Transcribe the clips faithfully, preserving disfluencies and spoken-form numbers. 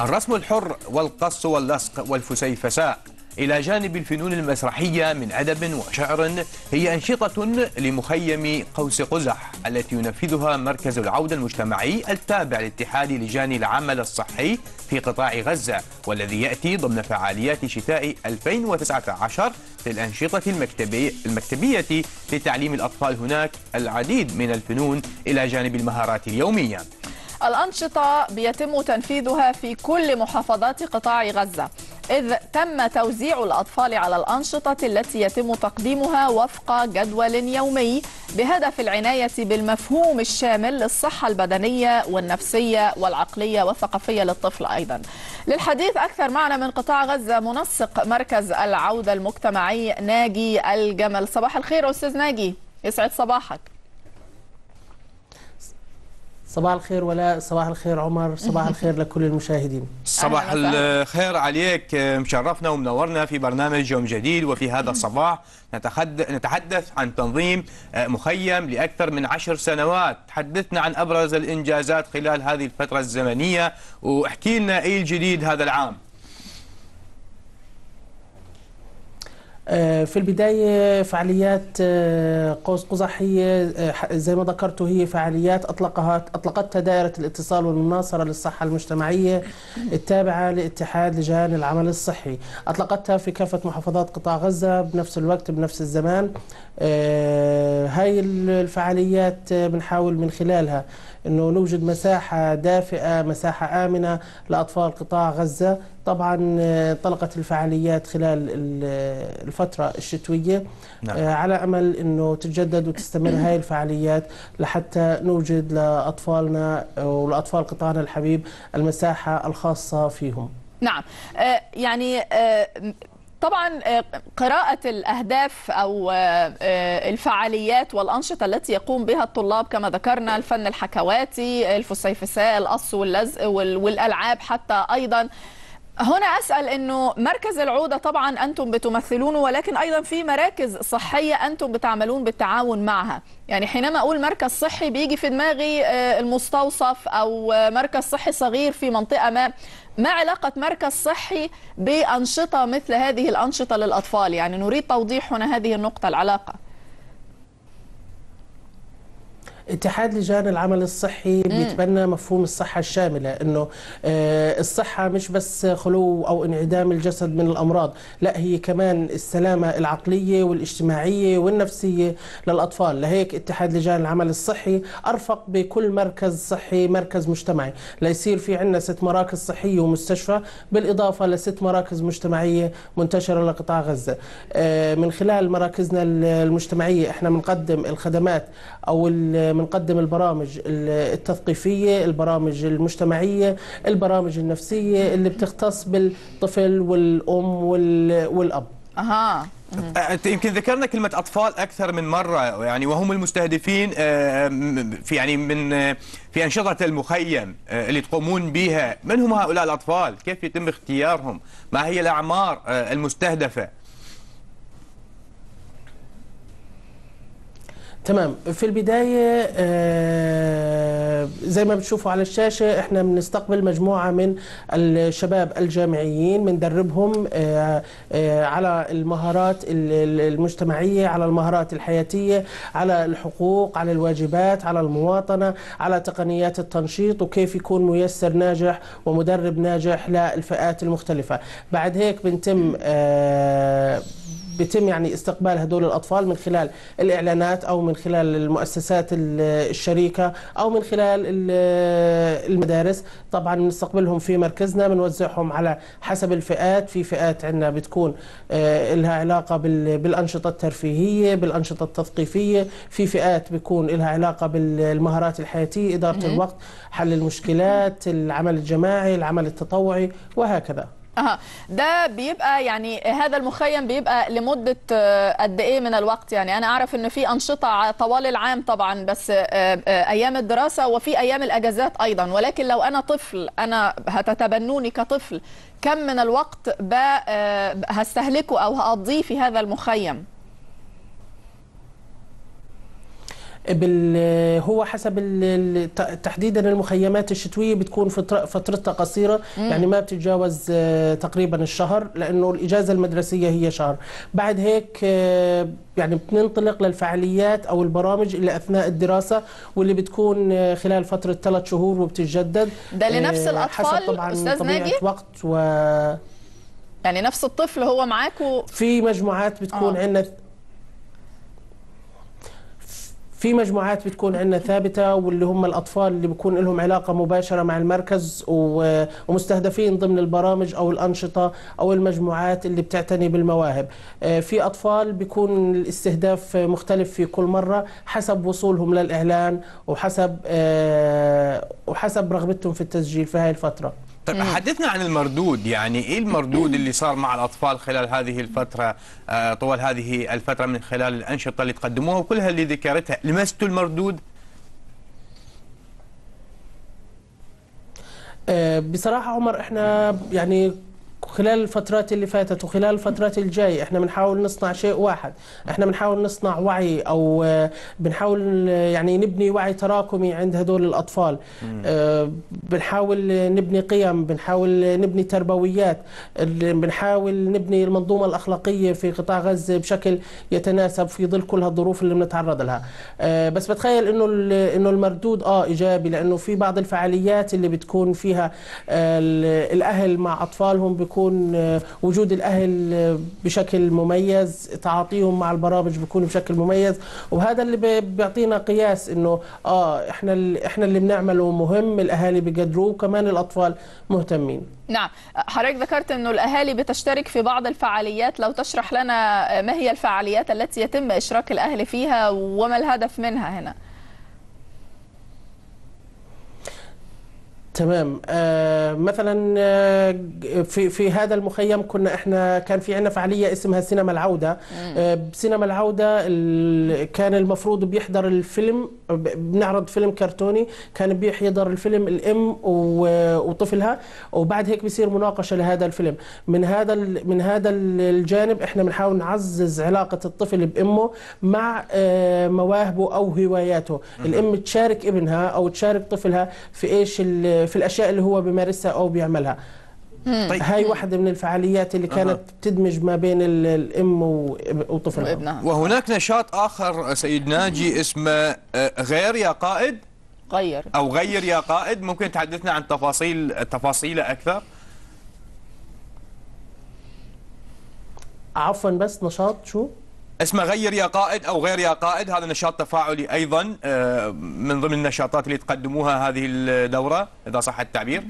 الرسم الحر والقص واللصق والفسيفساء إلى جانب الفنون المسرحية من أدب وشعر هي أنشطة لمخيم قوس قزح التي ينفذها مركز العودة المجتمعي التابع لاتحاد لجان العمل الصحي في قطاع غزة، والذي يأتي ضمن فعاليات شتاء ألفين وتسعة عشر في الأنشطة المكتبية لتعليم الأطفال هناك العديد من الفنون إلى جانب المهارات اليومية. الأنشطة بيتم تنفيذها في كل محافظات قطاع غزة، إذ تم توزيع الأطفال على الأنشطة التي يتم تقديمها وفق جدول يومي بهدف العناية بالمفهوم الشامل للصحة البدنية والنفسية والعقلية والثقافية للطفل. أيضا للحديث أكثر معنا من قطاع غزة منسق مركز العودة المجتمعي ناجي الجمل. صباح الخير أستاذ ناجي، يسعد صباحك. صباح الخير ولاء، صباح الخير عمر، صباح الخير لكل المشاهدين. صباح الخير عليك، مشرفنا ومنورنا في برنامج يوم جديد. وفي هذا الصباح نتحدث عن تنظيم مخيم لأكثر من عشر سنوات. تحدثنا عن أبرز الإنجازات خلال هذه الفترة الزمنية، واحكي لنا أي الجديد هذا العام؟ في البداية فعاليات قوس قزح هي زي ما ذكرتوا هي فعاليات أطلقها أطلقتها دائرة الاتصال والمناصرة للصحة المجتمعية التابعة لاتحاد لجان العمل الصحي، أطلقتها في كافة محافظات قطاع غزة بنفس الوقت بنفس الزمان. هاي الفعاليات بنحاول من خلالها أنه نوجد مساحة دافئة، مساحة آمنة لأطفال قطاع غزة. طبعا انطلقت الفعاليات خلال الفترة الشتوية، نعم. على أمل أنه تتجدد وتستمر هاي الفعاليات لحتى نوجد لأطفالنا ولأطفال قطاعنا الحبيب المساحة الخاصة فيهم. نعم، يعني طبعا قراءة الأهداف أو الفعاليات والأنشطة التي يقوم بها الطلاب كما ذكرنا الفن الحكواتي، الفسيفساء، القص واللزق والألعاب حتى. أيضا هنا أسأل أنه مركز العودة طبعا أنتم بتمثلونه، ولكن أيضا في مراكز صحية أنتم بتعملون بالتعاون معها. يعني حينما أقول مركز صحي بيجي في دماغي المستوصف أو مركز صحي صغير في منطقة ما. ما علاقة مركز صحي بأنشطة مثل هذه الأنشطة للأطفال؟ يعني نريد توضيح هنا هذه النقطة، العلاقة. اتحاد لجان العمل الصحي بيتبنى مفهوم الصحة الشاملة، انه الصحة مش بس خلو او انعدام الجسد من الامراض، لا هي كمان السلامة العقلية والاجتماعية والنفسية للاطفال. لهيك اتحاد لجان العمل الصحي ارفق بكل مركز صحي مركز مجتمعي، ليصير في عندنا ست مراكز صحية ومستشفى بالاضافة لست مراكز مجتمعية منتشرة لقطاع غزة. من خلال مراكزنا المجتمعية احنا بنقدم الخدمات او بنقدم البرامج التثقيفية، البرامج المجتمعية، البرامج النفسية اللي بتختص بالطفل والأم والأب. أها. يمكن ذكرنا كلمة أطفال أكثر من مرة، يعني وهم المستهدفين في يعني من في أنشطة المخيم اللي تقومون بها. من هم هؤلاء الأطفال؟ كيف يتم اختيارهم؟ ما هي الأعمار المستهدفة؟ تمام، في البداية زي ما بتشوفوا على الشاشة احنا بنستقبل مجموعة من الشباب الجامعيين، بندربهم على المهارات المجتمعية، على المهارات الحياتية، على الحقوق، على الواجبات، على المواطنة، على تقنيات التنشيط، وكيف يكون ميسر ناجح ومدرب ناجح للفئات المختلفة. بعد هيك بنتم بيتم يعني استقبال هدول الأطفال من خلال الإعلانات أو من خلال المؤسسات الشريكة أو من خلال المدارس. طبعا بنستقبلهم في مركزنا، بنوزعهم على حسب الفئات. في فئات عندنا بتكون لها علاقة بالأنشطة الترفيهية، بالأنشطة التثقيفية، في فئات بيكون لها علاقة بالمهارات الحياتية، إدارة الوقت، حل المشكلات، العمل الجماعي، العمل التطوعي، وهكذا. أها، ده بيبقى يعني هذا المخيم بيبقى لمدة قد إيه من الوقت؟ يعني أنا أعرف إن في أنشطة طوال العام طبعًا، بس أيام الدراسة وفي أيام الأجازات أيضًا، ولكن لو أنا طفل، أنا هتتبنوني كطفل، كم من الوقت هستهلكه أو هقضيه في هذا المخيم؟ هو حسب تحديدا المخيمات الشتويه بتكون فترتها قصيره، يعني ما بتتجاوز تقريبا الشهر، لانه الاجازه المدرسيه هي شهر. بعد هيك يعني بننطلق للفعاليات او البرامج اللي اثناء الدراسه واللي بتكون خلال فتره ثلاث شهور وبتتجدد. ده لنفس الاطفال حسب طبعا أستاذ طبيعه ناجي؟ وقت و يعني نفس الطفل هو معاك و... في مجموعات بتكون آه. عندنا في مجموعات بتكون عندنا ثابته، واللي هم الاطفال اللي بيكون لهم علاقه مباشره مع المركز ومستهدفين ضمن البرامج او الانشطه او المجموعات اللي بتعتني بالمواهب. في اطفال بيكون الاستهداف مختلف في كل مره حسب وصولهم للاعلان وحسب وحسب رغبتهم في التسجيل في هاي الفتره. طيب حدثنا عن المردود، يعني ايه المردود اللي صار مع الاطفال خلال هذه الفتره، طوال هذه الفتره من خلال الانشطه اللي تقدموها وكلها اللي ذكرتها، لمستوا المردود؟ بصراحه عمر احنا يعني خلال الفترات اللي فاتت وخلال الفترات الجايه احنا بنحاول نصنع شيء واحد، احنا بنحاول نصنع وعي او بنحاول يعني نبني وعي تراكمي عند هدول الاطفال. اه بنحاول نبني قيم، بنحاول نبني تربويات، بنحاول نبني المنظومه الاخلاقيه في قطاع غزه بشكل يتناسب في ظل كل هالظروف اللي بنتعرض لها. اه بس بتخيل انه انه المردود اه ايجابي، لانه في بعض الفعاليات اللي بتكون فيها الاهل مع اطفالهم بيكون بيكون وجود الأهل بشكل مميز، تعاطيهم مع البرامج بيكون بشكل مميز، وهذا اللي بيعطينا قياس إنه آه إحنا إحنا اللي بنعمله مهم، الأهالي بيقدروه وكمان الأطفال مهتمين. نعم، حضرتك ذكرت إنه الأهالي بتشترك في بعض الفعاليات، لو تشرح لنا ما هي الفعاليات التي يتم إشراك الأهل فيها وما الهدف منها هنا؟ تمام. آه مثلا آه في في هذا المخيم كنا احنا كان في عندنا فعاليه اسمها سينما العوده. آه سينما العوده كان المفروض بيحضر الفيلم، بنعرض فيلم كرتوني، كان بيحضر الفيلم الام وطفلها، وبعد هيك بيصير مناقشه لهذا الفيلم. من هذا من هذا الجانب احنا بنحاول نعزز علاقه الطفل بامه مع آه مواهبه او هواياته. الام تشارك ابنها او تشارك طفلها في ايش في الاشياء اللي هو بيمارسها او بيعملها. طيب. هاي واحده من الفعاليات اللي كانت أه. تدمج ما بين الام وطفلها. وهناك نشاط اخر سيد ناجي اسمه غير يا قائد، غير او غير يا قائد، ممكن تحدثنا عن تفاصيل تفاصيله اكثر؟ عفوا بس نشاط شو؟ اسمه غير يا قائد أو غير يا قائد، هذا نشاط تفاعلي أيضا من ضمن النشاطات اللي تقدموها هذه الدورة إذا صح التعبير.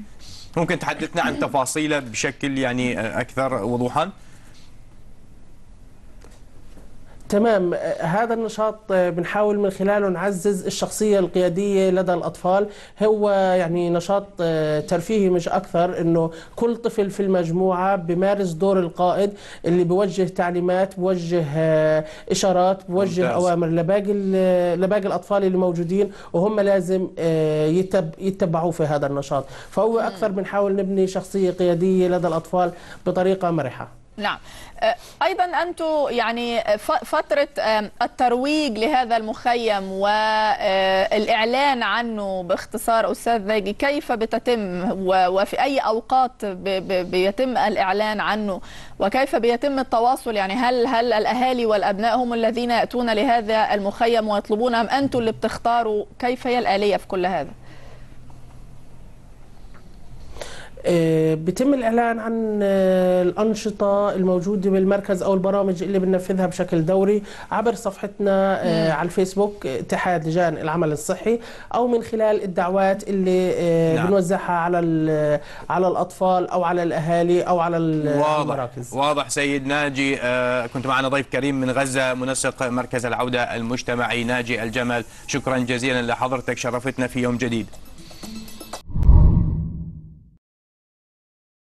ممكن تحدثنا عن تفاصيله بشكل يعني أكثر وضوحا؟ تمام. هذا النشاط بنحاول من خلاله نعزز الشخصية القيادية لدى الأطفال. هو يعني نشاط ترفيهي مش أكثر، إنه كل طفل في المجموعة بمارس دور القائد اللي بوجه تعليمات، بوجه إشارات، بوجه ممتاز. أوامر لباقي لباقي الأطفال اللي موجودين، وهم لازم يتب يتبعوا في هذا النشاط. فهو أكثر بنحاول نبني شخصية قيادية لدى الأطفال بطريقة مرحة. نعم. أيضا أنتم يعني فترة الترويج لهذا المخيم والإعلان عنه باختصار أستاذ ناجي كيف بتتم، وفي أي أوقات بيتم الإعلان عنه، وكيف بيتم التواصل؟ يعني هل هل الأهالي والأبناء هم الذين يأتون لهذا المخيم ويطلبون، أم أنتم اللي بتختاروا؟ كيف هي الآلية في كل هذا؟ بتم الإعلان عن الأنشطة الموجودة بالمركز أو البرامج اللي بننفذها بشكل دوري عبر صفحتنا مم. على الفيسبوك اتحاد لجان العمل الصحي، أو من خلال الدعوات اللي نعم. بنوزعها على على الأطفال أو على الأهالي أو على المراكز. واضح واضح سيد ناجي. كنت معنا ضيف كريم من غزة، منسق مركز العودة المجتمعي ناجي الجمل. شكرا جزيلا لحضرتك، شرفتنا في يوم جديد.